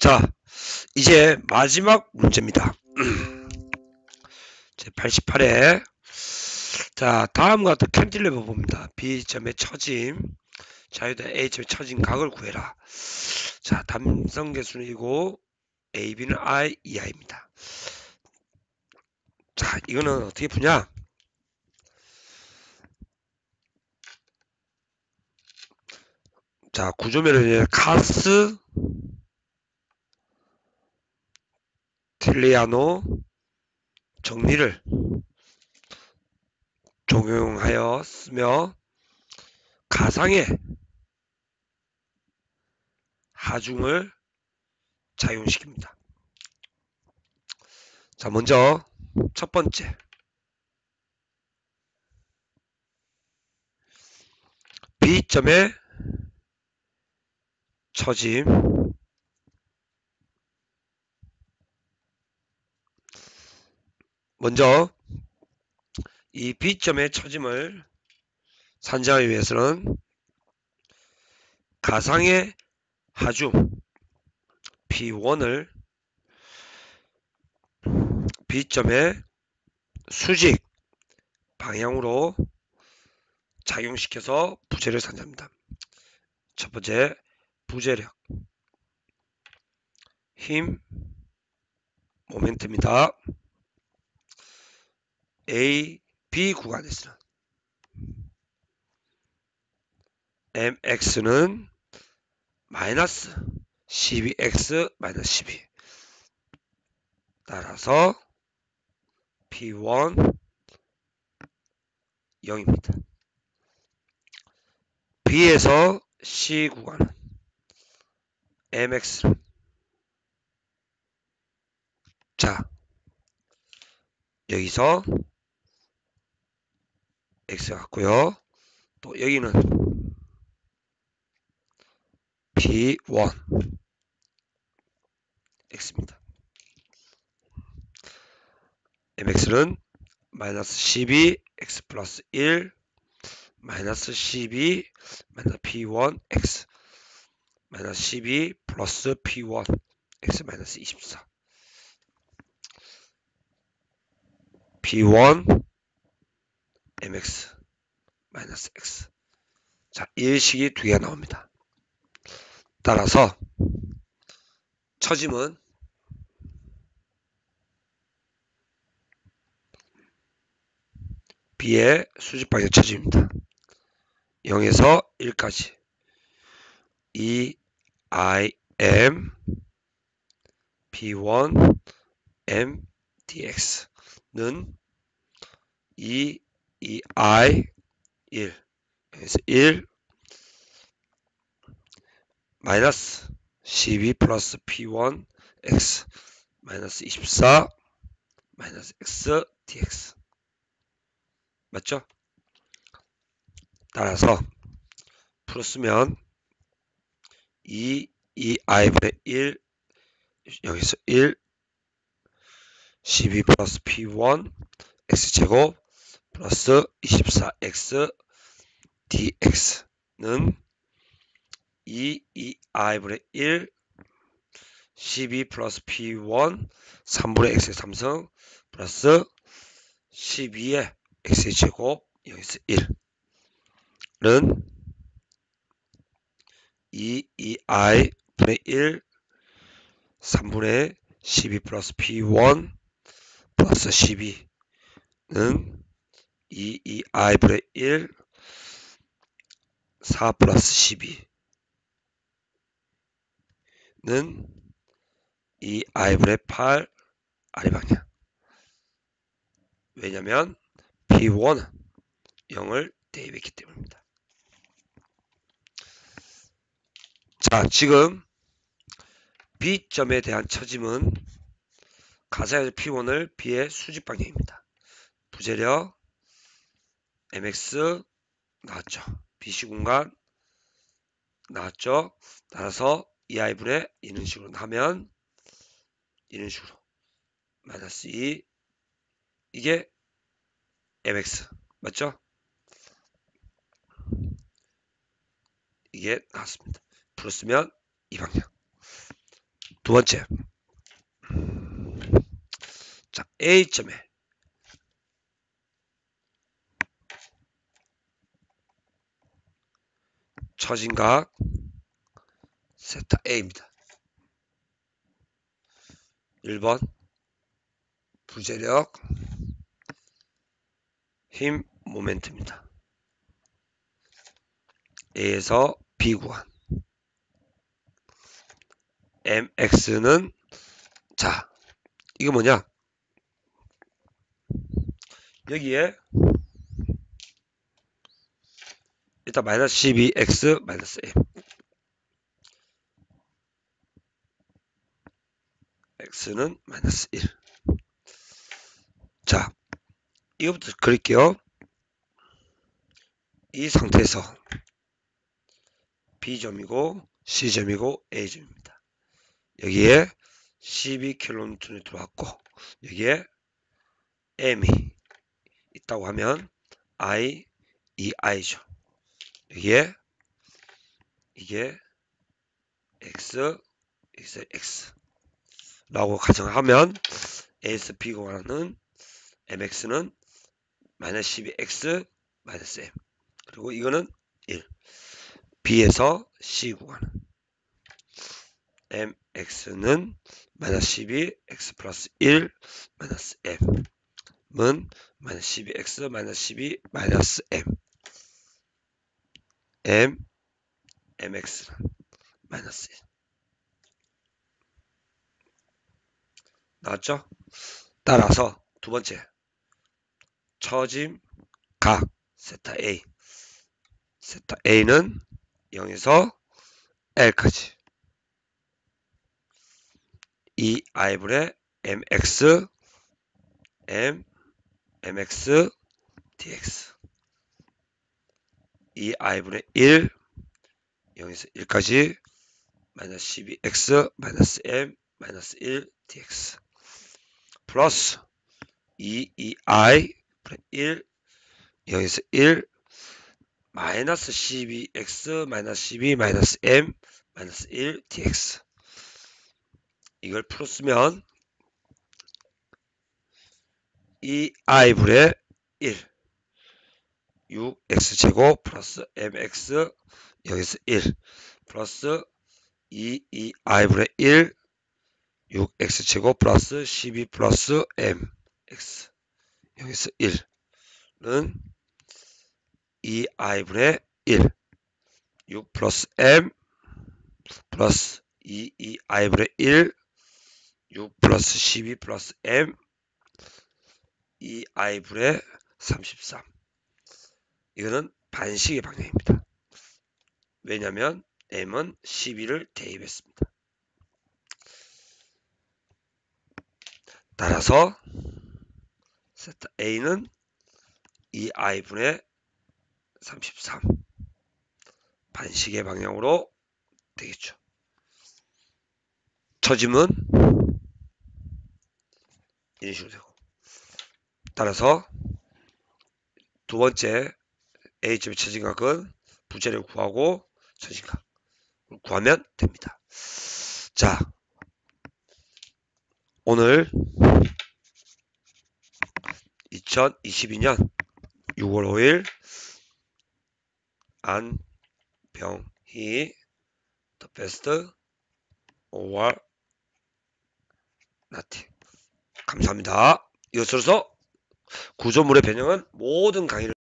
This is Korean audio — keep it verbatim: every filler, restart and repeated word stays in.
자, 이제 마지막 문제입니다. 제팔십팔 회. 자, 다음과 같은 캔틸레버 봅니다. B점의 처짐, 자유도 A점의 처짐 각을 구해라. 자, 단성계수는 이고, 에이비는 I, 이하입니다. 자, 이거는 어떻게 푸냐? 자, 구조면은 카스, 틸리아노 정리를 적용하여 쓰며 가상의 하중을 작용시킵니다. 자, 먼저 첫 번째 B점의 처짐 먼저 이 B점의 처짐을 산정하기 위해서는 가상의 하중 비 일을 B점의 수직 방향으로 작용시켜서 부재를 산정합니다. 첫 번째 부재력, 힘, 모멘트입니다. A, B 구간에서는 엠엑스는 마이너스 십이 엑스 마이너스 십이 따라서 비 일 영입니다. B에서 C 구간은 엠엑스. 자, 여기서 X 같고요. 또 여기는 비 일 X입니다. 엠엑스는 마이너스 십이 X 플러스 일 마이너스 십이 마이너스 비 일 X 마이너스 십이 플러스 비 일 X 마이너스 이십사 비 일 엠엑스 마이너스 X. 자, 일식이 두 개가 나옵니다. 따라서 처짐은 B의 수직방향 처짐입니다. 영에서 일까지 E, I, M, 비 일, M, 디엑스는 E, 이, I, 일. 그래서 일, 마이너스 십이 플러스 비 일, X, 마이너스 이십사, 마이너스 X, 디엑스. 맞죠? 따라서, 풀었으면, 이, 이, I분의 일, 여기서 일, 십이 플러스 비 일, X제곱, 플러스 이십사 엑스 디엑스는 이, 이, I분의 일, 십이 플러스 비 일, 삼분의 X의 삼승, 플러스 십이의 X의 제곱, 여기서 일은 이, 이, I분의 일, 삼분의 십이 플러스 비 일, 플러스 십이는 이, 이, I분의 일, 사 플러스 십이는 이, I분의 팔, 아래방향. 왜냐면, 비 일은 영을 대입했기 때문입니다. 자, 지금 B점에 대한 처짐은 가상의 비 일을 B의 수직방향입니다. 부재력, 엠엑스 나왔죠. 비씨 공간 나왔죠. 따라서 이아이분의 이런 식으로 하면 이런 식으로 마이너스 이 이게 엠엑스 맞죠? 이게 나왔습니다. 풀었으면 이 방향. 두 두 번째. 자, A점에 처진각 세타 A입니다. 일 번 부재력 힘 모멘트입니다. A에서 B 구간 엠엑스는 자 이거 뭐냐, 여기에 일단 마이너스 십이 엑스 마이너스 A x는 마이너스 일. 자 이거부터 그릴게요. 이 상태에서 B점이고 C점이고 A점입니다. 여기에 십이 킬로뉴턴이 들어왔고 여기에 M이 있다고 하면 I, 이 아이죠. 여기에 이게 X, X, X 라고 가정하면 A에서 B 구간은 엠엑스는 마이너스 십이 엑스 마이너스 M, 그리고 이거는 일. B에서 C 구간은 엠엑스는 마이너스 십이 엑스 플러스 일 마이너스 M은 마이너스 십이 엑스 마이너스 십이 마이너스 M, M, 엠엑스는 마이너스 일. 나왔죠? 따라서 두번째 처짐 각 세타 A, 세타 A는 영에서 L까지 이 아이분의 엠엑스 M 엠엑스 디엑스, 이 아이분의 일 영에서 일까지 마이너스 십이 엑스 마이너스 M 마이너스 일 디엑스 플러스 이, 이 아이, 일, 여기서 일, 마이너스 십이 엑스, 마이너스 십이, 마이너스 M, 마이너스 일, 디엑스. 이걸 풀었으면 이 아이분의 일, 육 엑스 제곱, 플러스 엠엑스, 여기서 일, 플러스 이, 이 아이분의 일, 육 엑스 제곱 플러스 십이 플러스 m x 여기서 일은 이 아이분의 일 육 플러스 m 플러스 이 이 아이분의 일 육 플러스 십이 플러스 m 이 아이분의 삼십삼. 이거는 반식의 방향입니다. 왜냐면 m은 십이를 대입했습니다. 따라서 세타 A는 이 아이분의 삼십삼 반시계 방향으로 되겠죠. 처짐은 이런 식으로 되고, 따라서 두 번째 A점의 처짐각은 부재를 구하고 처짐각 구하면 됩니다. 자, 오늘 이천이십이 년 유월 오 일 안병희 The Best or Not. 감사합니다. 이것으로서 구조물의 변형은 모든 강의를